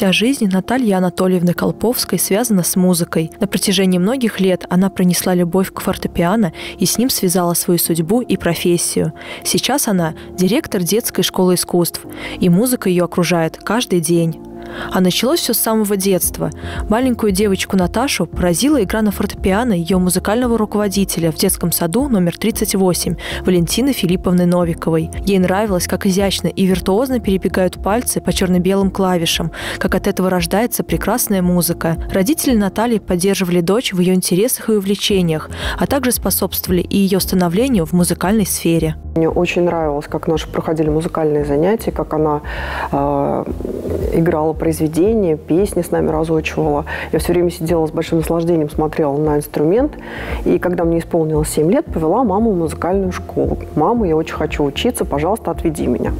Вся жизнь Натальи Анатольевны Колповской связана с музыкой. На протяжении многих лет она пронесла любовь к фортепиано и с ним связала свою судьбу и профессию. Сейчас она директор детской школы искусств, и музыка ее окружает каждый день. А началось все с самого детства. Маленькую девочку Наташу поразила игра на фортепиано ее музыкального руководителя в детском саду номер 38 Валентины Филипповны Новиковой. Ей нравилось, как изящно и виртуозно перебегают пальцы по черно-белым клавишам, как от этого рождается прекрасная музыка. Родители Натальи поддерживали дочь в ее интересах и увлечениях, а также способствовали и ее становлению в музыкальной сфере. Мне очень нравилось, как наши проходили музыкальные занятия, как она играла произведения, песни с нами разучивала. Я все время сидела с большим наслаждением, смотрела на инструмент. И когда мне исполнилось 7 лет, повела маму в музыкальную школу. «Мама, я очень хочу учиться, пожалуйста, отведи меня».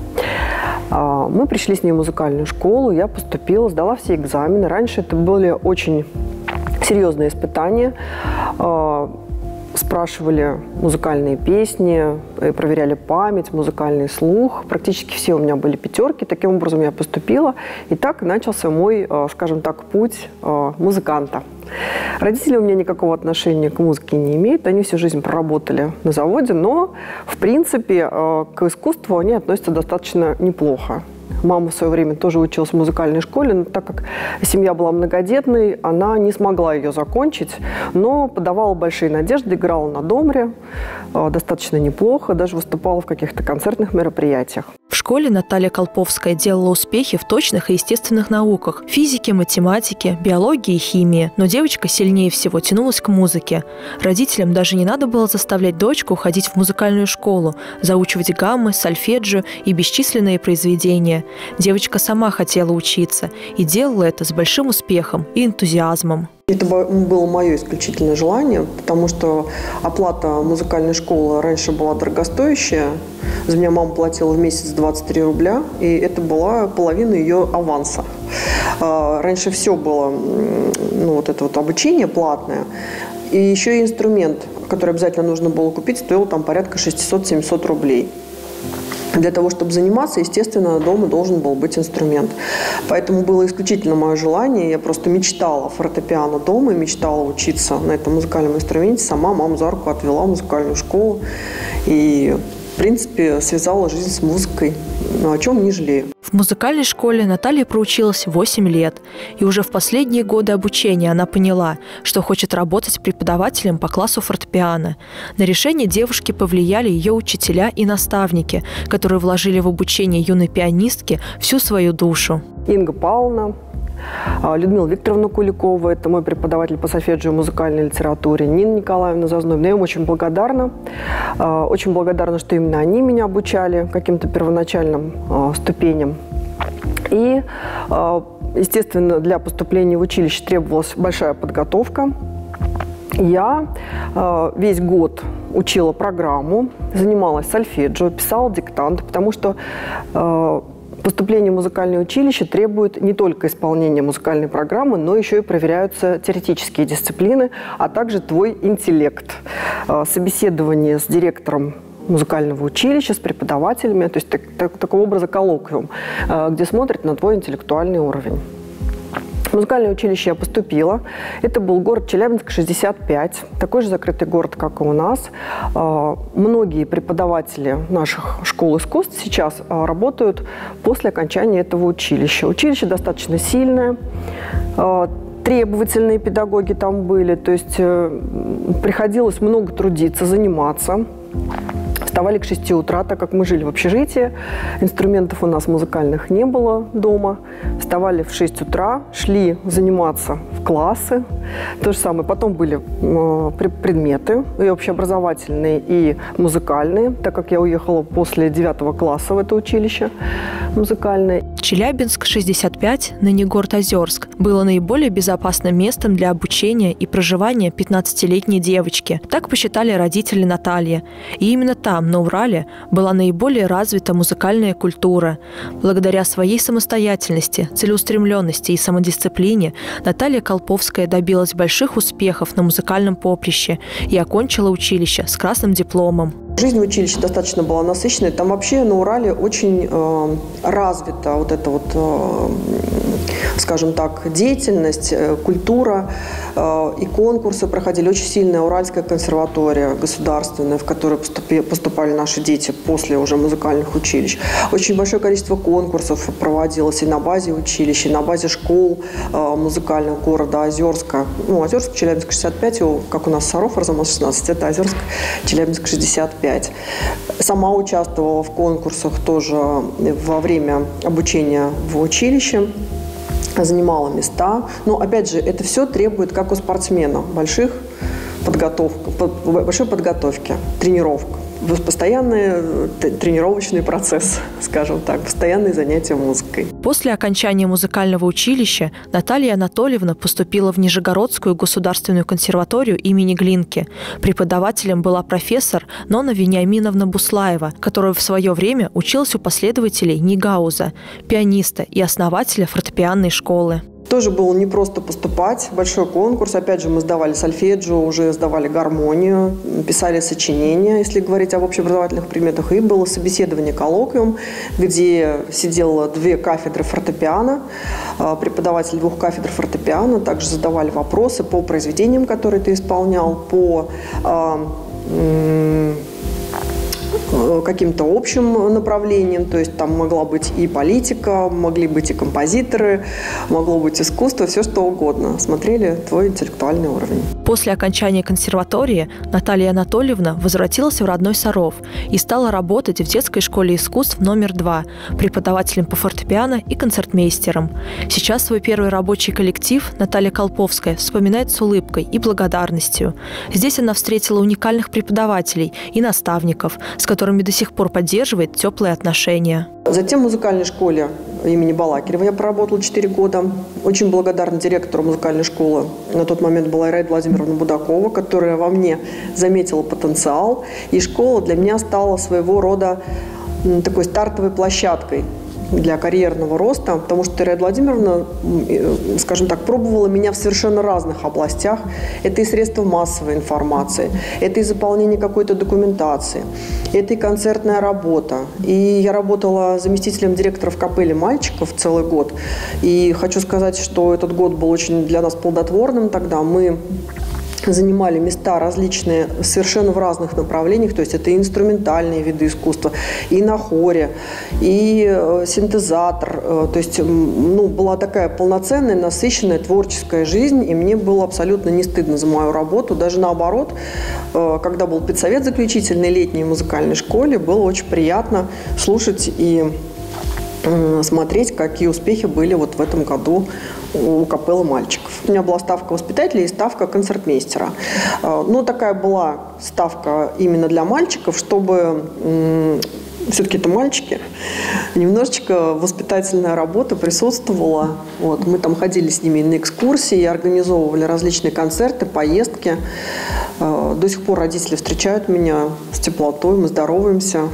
Мы пришли с ней в музыкальную школу, я поступила, сдала все экзамены. Раньше это были очень серьезные испытания. Спрашивали музыкальные песни, проверяли память, музыкальный слух. Практически все у меня были пятерки. Таким образом я поступила. И так начался мой, скажем так, путь музыканта. Родители у меня никакого отношения к музыке не имеют. Они всю жизнь проработали на заводе, но, в принципе, к искусству они относятся достаточно неплохо. Мама в свое время тоже училась в музыкальной школе, но так как семья была многодетной, она не смогла ее закончить, но подавала большие надежды, играла на домре достаточно неплохо, даже выступала в каких-то концертных мероприятиях. В школе Наталья Колповская делала успехи в точных и естественных науках – физике, математике, биологии и химии. Но девочка сильнее всего тянулась к музыке. Родителям даже не надо было заставлять дочку ходить в музыкальную школу, заучивать гаммы, сольфеджио и бесчисленные произведения. Девочка сама хотела учиться и делала это с большим успехом и энтузиазмом. Это было мое исключительное желание, потому что оплата музыкальной школы раньше была дорогостоящая. За меня мама платила в месяц 23 рубля, и это была половина ее аванса. Раньше все было, ну, вот это вот обучение платное, и еще и инструмент, который обязательно нужно было купить, стоил там порядка 600-700 рублей. Для того, чтобы заниматься, естественно, дома должен был быть инструмент. Поэтому было исключительно мое желание. Я просто мечтала фортепиано дома, мечтала учиться на этом музыкальном инструменте. Сама маму за руку отвела в музыкальную школу и, в принципе, связала жизнь с музыкой, о чем не жалею. В музыкальной школе Наталья проучилась 8 лет. И уже в последние годы обучения она поняла, что хочет работать преподавателем по классу фортепиано. На решение девушки повлияли ее учителя и наставники, которые вложили в обучение юной пианистки всю свою душу. Инга Павловна, Людмила Викторовна Куликова, это мой преподаватель по сольфеджио и музыкальной литературе, Нина Николаевна Зазнобина. Я им очень благодарна. Очень благодарна, что именно они меня обучали каким-то первоначальным ступеням. И, естественно, для поступления в училище требовалась большая подготовка. Я весь год учила программу, занималась сольфеджио, писала диктант, потому что поступление в музыкальное училище требует не только исполнения музыкальной программы, но еще и проверяются теоретические дисциплины, а также твой интеллект. Собеседование с директором музыкального училища, с преподавателями, то есть такого образа коллоквиум, где смотрят на твой интеллектуальный уровень. В музыкальное училище я поступила. Это был город Челябинск-65, такой же закрытый город, как и у нас. Многие преподаватели наших школ искусств сейчас работают после окончания этого училища. Училище достаточно сильное, требовательные педагоги там были, то есть приходилось много трудиться, заниматься. Вставали к 6 утра, так как мы жили в общежитии, инструментов у нас музыкальных не было дома. Вставали в 6 утра, шли заниматься в классы. То же самое. Потом были предметы, и общеобразовательные, и музыкальные, так как я уехала после 9 класса в это училище музыкальное. Челябинск-65, ныне город Озерск, было наиболее безопасным местом для обучения и проживания 15-летней девочки. Так посчитали родители Натальи. И именно там, на Урале, была наиболее развита музыкальная культура. Благодаря своей самостоятельности, целеустремленности и самодисциплине Наталья Колповская добилась больших успехов на музыкальном поприще и окончила училище с красным дипломом. Жизнь в училище достаточно была насыщенной. Там вообще на Урале очень развита вот эта вот скажем так, деятельность, культура и конкурсы проходили. Очень сильная Уральская консерватория государственная, в которую поступали наши дети после уже музыкальных училищ. Очень большое количество конкурсов проводилось и на базе училищ, и на базе школ музыкальных города Озерска. Ну, Озерск, Челябинск-65, как у нас Саров, Арзамас-16, это Озерск, Челябинск-65. Сама участвовала в конкурсах тоже во время обучения в училище. Занимала места. Но, опять же, это все требует, как у спортсмена, большой подготовки, тренировок. Постоянный тренировочный процесс, скажем так, постоянные занятия музыкой. После окончания музыкального училища Наталья Анатольевна поступила в Нижегородскую государственную консерваторию имени Глинки. Преподавателем была профессор Нона Вениаминовна Буслаева, которая в свое время училась у последователей Нейгауза, пианиста и основателя фортепианной школы. Тоже было не просто поступать, большой конкурс. Опять же, мы сдавали сольфеджио, уже сдавали гармонию, писали сочинения, если говорить об общеобразовательных предметах. И было собеседование, коллоквиум, где сидело две кафедры фортепиано, преподаватель двух кафедр фортепиано. Также задавали вопросы по произведениям, которые ты исполнял, по каким-то общим направлением, то есть там могла быть и политика, могли быть и композиторы, могло быть искусство, все что угодно. Смотрели твой интеллектуальный уровень. После окончания консерватории Наталья Анатольевна возвратилась в родной Саров и стала работать в детской школе искусств №2 преподавателем по фортепиано и концертмейстером. Сейчас свой первый рабочий коллектив Наталья Колповская вспоминает с улыбкой и благодарностью. Здесь она встретила уникальных преподавателей и наставников, с которыми до сих пор поддерживает теплые отношения. Затем в музыкальной школе имени Балакирева я проработала 4 года. Очень благодарна директору музыкальной школы. На тот момент была Ирина Владимировна Будакова, которая во мне заметила потенциал. И школа для меня стала своего рода такой стартовой площадкой для карьерного роста, потому что Ирина Владимировна, скажем так, пробовала меня в совершенно разных областях. Это и средства массовой информации, это и заполнение какой-то документации, это и концертная работа. И я работала заместителем директора в капелле мальчиков целый год. И хочу сказать, что этот год был очень для нас плодотворным тогда. Мы занимали места различные, совершенно в разных направлениях, то есть это и инструментальные виды искусства, и на хоре, и синтезатор, то есть была такая полноценная, насыщенная творческая жизнь, и мне было абсолютно не стыдно за мою работу, даже наоборот, когда был педсовет заключительный летний в музыкальной школе, было очень приятно слушать и смотреть, какие успехи были вот в этом году у капеллы мальчиков. У меня была ставка воспитателя и ставка концертмейстера. Но такая была ставка именно для мальчиков, чтобы все-таки это мальчики, немножечко воспитательная работа присутствовала. Вот. Мы там ходили с ними на экскурсии, организовывали различные концерты, поездки. До сих пор родители встречают меня с теплотой, мы здороваемся.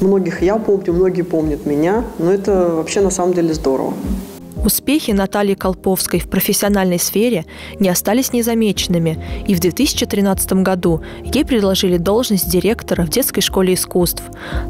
Многих я помню, многие помнят меня, но это вообще на самом деле здорово. Успехи Натальи Колповской в профессиональной сфере не остались незамеченными, и в 2013 году ей предложили должность директора в детской школе искусств.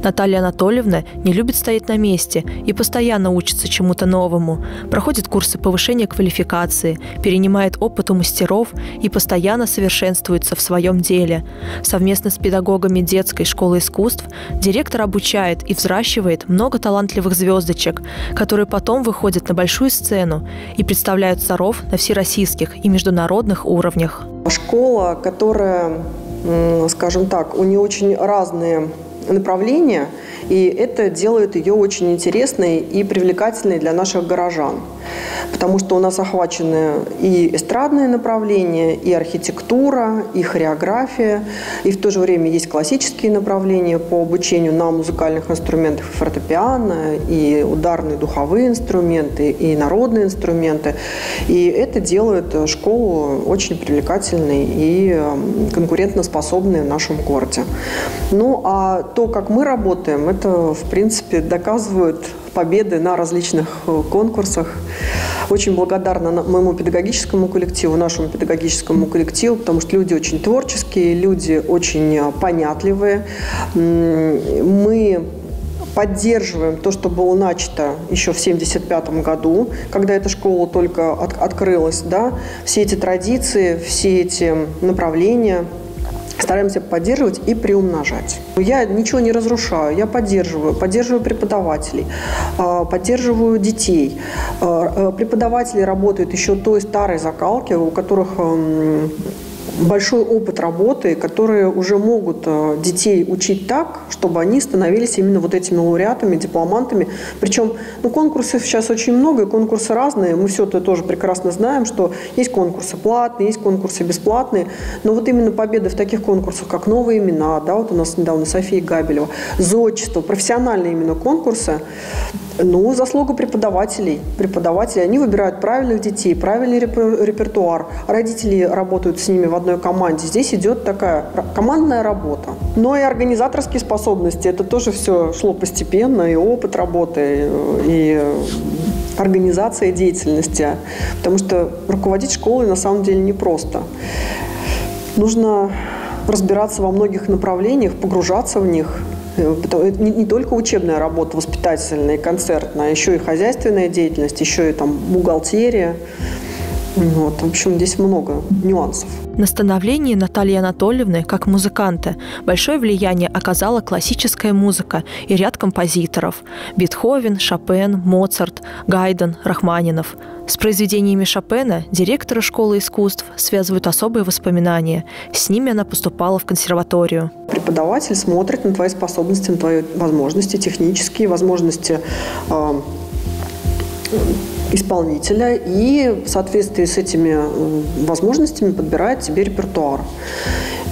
Наталья Анатольевна не любит стоять на месте и постоянно учится чему-то новому, проходит курсы повышения квалификации, перенимает опыт у мастеров и постоянно совершенствуется в своем деле. Совместно с педагогами детской школы искусств директор обучает и взращивает много талантливых звездочек, которые потом выходят на большую сцену и представляют Саров на всероссийских и международных уровнях. Школа, которая, скажем так, у нее очень разные направления, и это делает ее очень интересной и привлекательной для наших горожан. Потому что у нас охвачены и эстрадные направления, и архитектура, и хореография, и в то же время есть классические направления по обучению на музыкальных инструментах и фортепиано, и ударные духовые инструменты, и народные инструменты. И это делает школу очень привлекательной и конкурентоспособной в нашем городе. Ну а то, как мы работаем, это, в принципе, доказывает победы на различных конкурсах. Очень благодарна моему педагогическому коллективу, нашему педагогическому коллективу, потому что люди очень творческие, люди очень понятливые. Мы поддерживаем то, что было начато еще в 1975 году, когда эта школа только открылась, да, все эти традиции, все эти направления стараемся поддерживать и приумножать. Я ничего не разрушаю, я поддерживаю преподавателей, поддерживаю детей. Преподаватели работают еще той старой закалки, у которых большой опыт работы, которые уже могут детей учить так, чтобы они становились именно вот этими лауреатами, дипломантами. Причем, ну, конкурсов сейчас очень много, и конкурсы разные. Мы все это тоже прекрасно знаем, что есть конкурсы платные, есть конкурсы бесплатные. Но вот именно победа в таких конкурсах, как «Новые имена», да, вот у нас недавно София Габелева, «Зодчество», профессиональные именно конкурсы, ну, заслуга преподавателей. Преподаватели, они выбирают правильных детей, правильный репертуар. Родители работают с ними в одной команде. Здесь идет такая командная работа. Но и организаторские способности. Это тоже все шло постепенно. И опыт работы, и организация деятельности. Потому что руководить школой на самом деле непросто. Нужно разбираться во многих направлениях, погружаться в них. Это не только учебная работа, воспитательная и концертная, еще и хозяйственная деятельность, еще и там бухгалтерия. Вот, в общем, здесь много нюансов. На становление Натальи Анатольевны как музыканта большое влияние оказала классическая музыка и ряд композиторов – Бетховен, Шопен, Моцарт, Гайден, Рахманинов. С произведениями Шопена директора школы искусств связывают особые воспоминания. С ними она поступала в консерваторию. Преподаватель смотрит на твои способности, на твои возможности технические, возможности исполнителя, и в соответствии с этими возможностями подбирает тебе репертуар.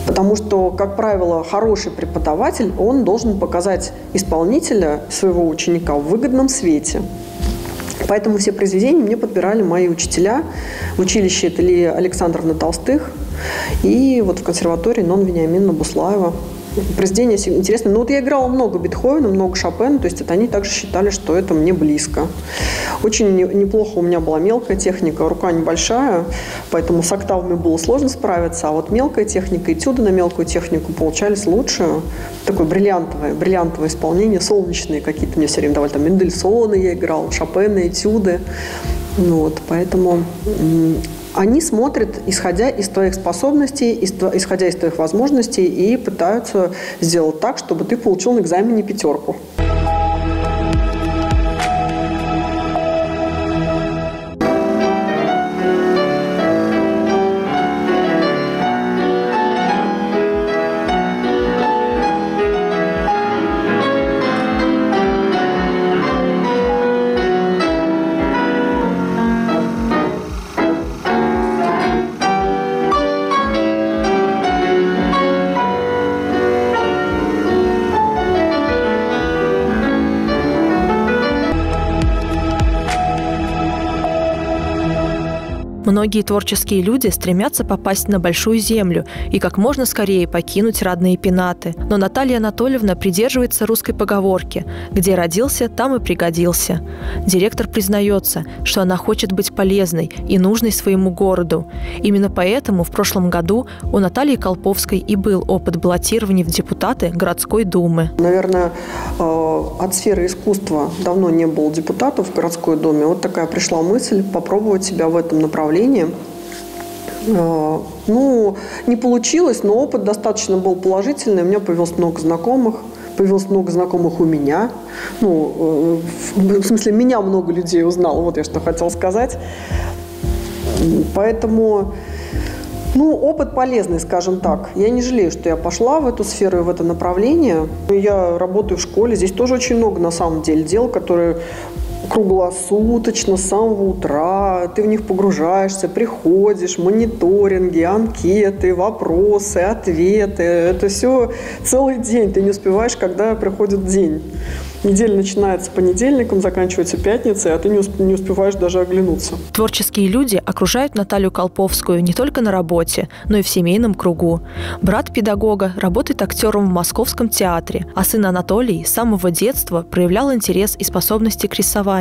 Потому что, как правило, хороший преподаватель, он должен показать исполнителя, своего ученика, в выгодном свете. Поэтому все произведения мне подбирали мои учителя. В училище это Лия Александровна Толстых и вот в консерватории Нона Вениаминовна Буслаева. Произведения интересные. Но вот я играла много Бетховена, много Шопена, то есть это они также считали, что это мне близко. Очень неплохо у меня была мелкая техника, рука небольшая, поэтому с октавами было сложно справиться, а вот мелкая техника, этюды на мелкую технику получались лучше. Такое бриллиантовое исполнение, солнечные какие-то мне все время давали. Там Мендельсона я играла, Шопена, этюды. Вот, поэтому они смотрят, исходя из твоих способностей, исходя из твоих возможностей, и пытаются сделать так, чтобы ты получил на экзамене пятерку. Многие творческие люди стремятся попасть на большую землю и как можно скорее покинуть родные пенаты. Но Наталья Анатольевна придерживается русской поговорки «Где родился, там и пригодился». Директор признается, что она хочет быть полезной и нужной своему городу. Именно поэтому в прошлом году у Натальи Колповской и был опыт баллотирования в депутаты городской думы. Наверное, от сферы искусства давно не было депутатов в городской думе. Вот такая пришла мысль попробовать себя в этом направлении. Ну, не получилось, но опыт достаточно был положительный. У меня появилось много знакомых у меня. Ну, в смысле, меня много людей узнало, вот я что хотела сказать. Поэтому, ну, опыт полезный, скажем так. Я не жалею, что я пошла в эту сферу и в это направление. Я работаю в школе, здесь тоже очень много, на самом деле, дел, которые круглосуточно, с самого утра, ты в них погружаешься, приходишь, мониторинги, анкеты, вопросы, ответы. Это все целый день, ты не успеваешь, когда приходит день. Неделя начинается понедельником, заканчивается пятницей, а ты не успеваешь даже оглянуться. Творческие люди окружают Наталью Колповскую не только на работе, но и в семейном кругу. Брат педагога работает актером в Московском театре, а сын Анатолий с самого детства проявлял интерес и способности к рисованию.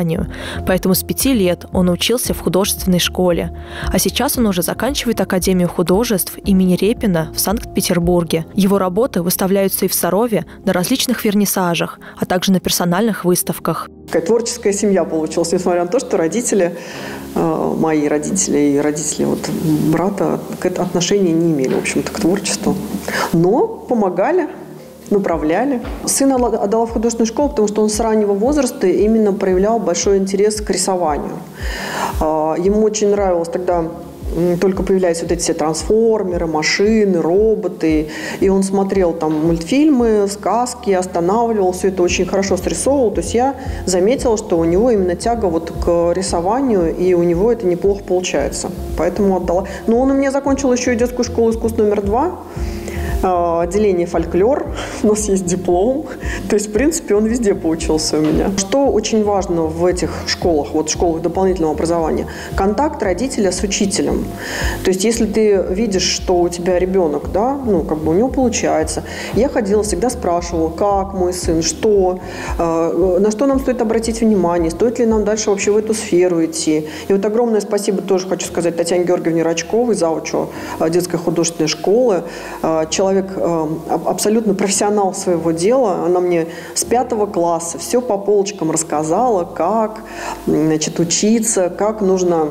Поэтому с 5 лет он учился в художественной школе. А сейчас он уже заканчивает Академию художеств имени Репина в Санкт-Петербурге. Его работы выставляются и в Сарове, на различных вернисажах, а также на персонажах персональных выставках. Такая творческая семья получилась, несмотря на то, что родители, мои родители и родители вот брата отношения не имели, в общем-то, к творчеству. Но помогали, направляли. Сына отдала в художественную школу, потому что он с раннего возраста именно проявлял большой интерес к рисованию. Ему очень нравилось тогда... Только появляются вот эти все трансформеры, машины, роботы. И он смотрел там мультфильмы, сказки, останавливал. Все это очень хорошо срисовывал. То есть я заметила, что у него именно тяга вот к рисованию, и у него это неплохо получается. Поэтому отдала. Но он у меня закончил еще и детскую школу искусств №2. Отделение фольклор, у нас есть диплом. То есть, в принципе, он везде поучился у меня. Что очень важно в этих школах, вот школах дополнительного образования, контакт родителя с учителем. То есть, если ты видишь, что у тебя ребенок, да, ну, как бы у него получается. Я ходила, всегда спрашивала, как мой сын, что, на что нам стоит обратить внимание, стоит ли нам дальше вообще в эту сферу идти. И вот огромное спасибо тоже хочу сказать Татьяне Георгиевне Рачковой, завучу детской художественной школы, человек абсолютно профессионал своего дела. Она мне с 5 класса все по полочкам рассказала, как, значит, учиться, как нужно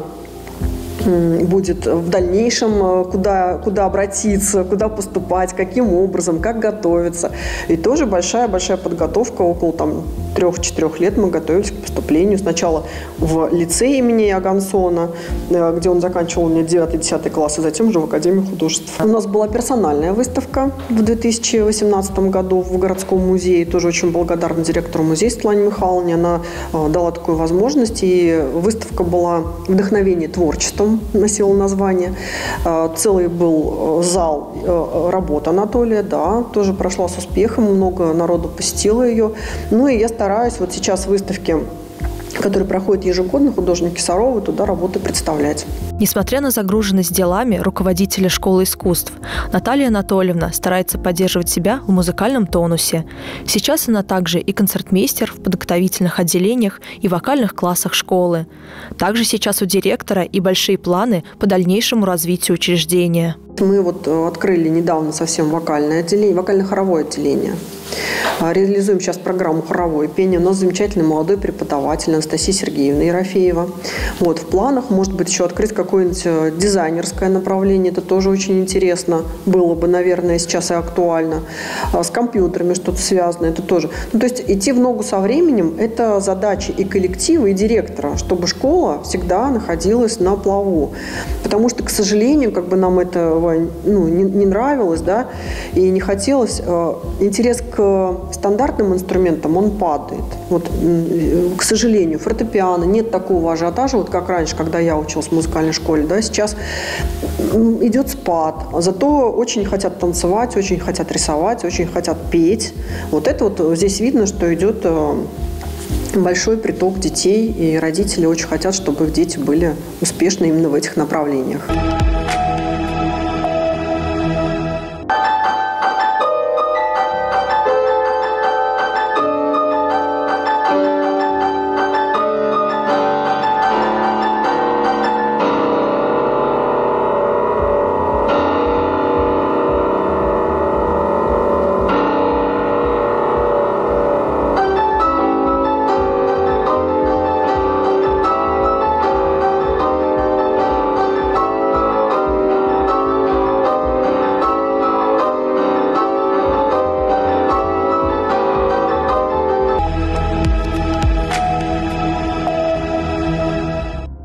будет в дальнейшем, куда обратиться, куда поступать, каким образом, как готовиться. И тоже большая-большая подготовка. Около там 3–4 лет мы готовились к поступлению. Сначала в лицей имени Агансона, где он заканчивал у меня 9–10 класс, и затем уже в Академии художеств. У нас была персональная выставка в 2018 году в городском музее. Тоже очень благодарна директору музея Светлане Михайловне. Она дала такую возможность. И выставка была «Вдохновение творчеством», носила название. Целый был зал работ Анатолия, да, тоже прошла с успехом, много народу посетило ее. Ну и я стараюсь вот сейчас выставки, которые проходят ежегодно, художники Сарова, туда работы представлять. Несмотря на загруженность делами руководителя школы искусств, Наталья Анатольевна старается поддерживать себя в музыкальном тонусе. Сейчас она также и концертмейстер в подготовительных отделениях и вокальных классах школы. Также сейчас у директора и большие планы по дальнейшему развитию учреждения. Мы вот открыли недавно совсем вокальное отделение, вокально-хоровое отделение. Реализуем сейчас программу хоровое пение. У нас замечательный молодой преподаватель Анастасия Сергеевна Ерофеева. Вот, в планах может быть еще открыть какое-нибудь дизайнерское направление. Это тоже очень интересно было бы, наверное, сейчас и актуально. С компьютерами что-то связано, это тоже. Ну, то есть идти в ногу со временем – это задача и коллектива, и директора, чтобы школа всегда находилась на плаву. Потому что, к сожалению, как бы нам этого не нравилось, да, и не хотелось. Интерес к стандартным инструментам, он падает. Вот, к сожалению, фортепиано, нет такого ажиотажа, вот как раньше, когда я училась в музыкальной школе, да, сейчас идет спад. Зато очень хотят танцевать, очень хотят рисовать, очень хотят петь. Вот это вот здесь видно, что идет большой приток детей, и родители очень хотят, чтобы их дети были успешны именно в этих направлениях.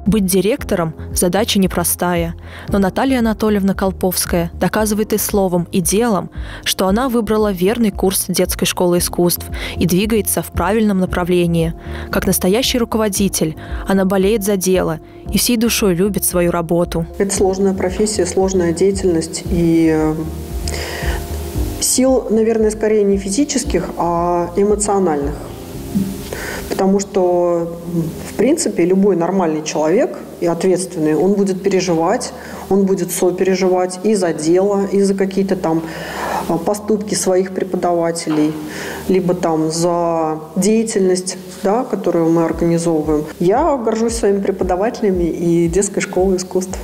Быть директором – задача непростая, но Наталья Анатольевна Колповская доказывает и словом, и делом, что она выбрала верный курс детской школы искусств и двигается в правильном направлении. Как настоящий руководитель, она болеет за дело и всей душой любит свою работу. Это сложная профессия, сложная деятельность, и сил, наверное, скорее не физических, а эмоциональных. Потому что, в принципе, любой нормальный человек и ответственный, он будет переживать, он будет сопереживать и за дело, и за какие-то там поступки своих преподавателей, либо там за деятельность, да, которую мы организовываем. Я горжусь своими преподавателями и детской школой искусств.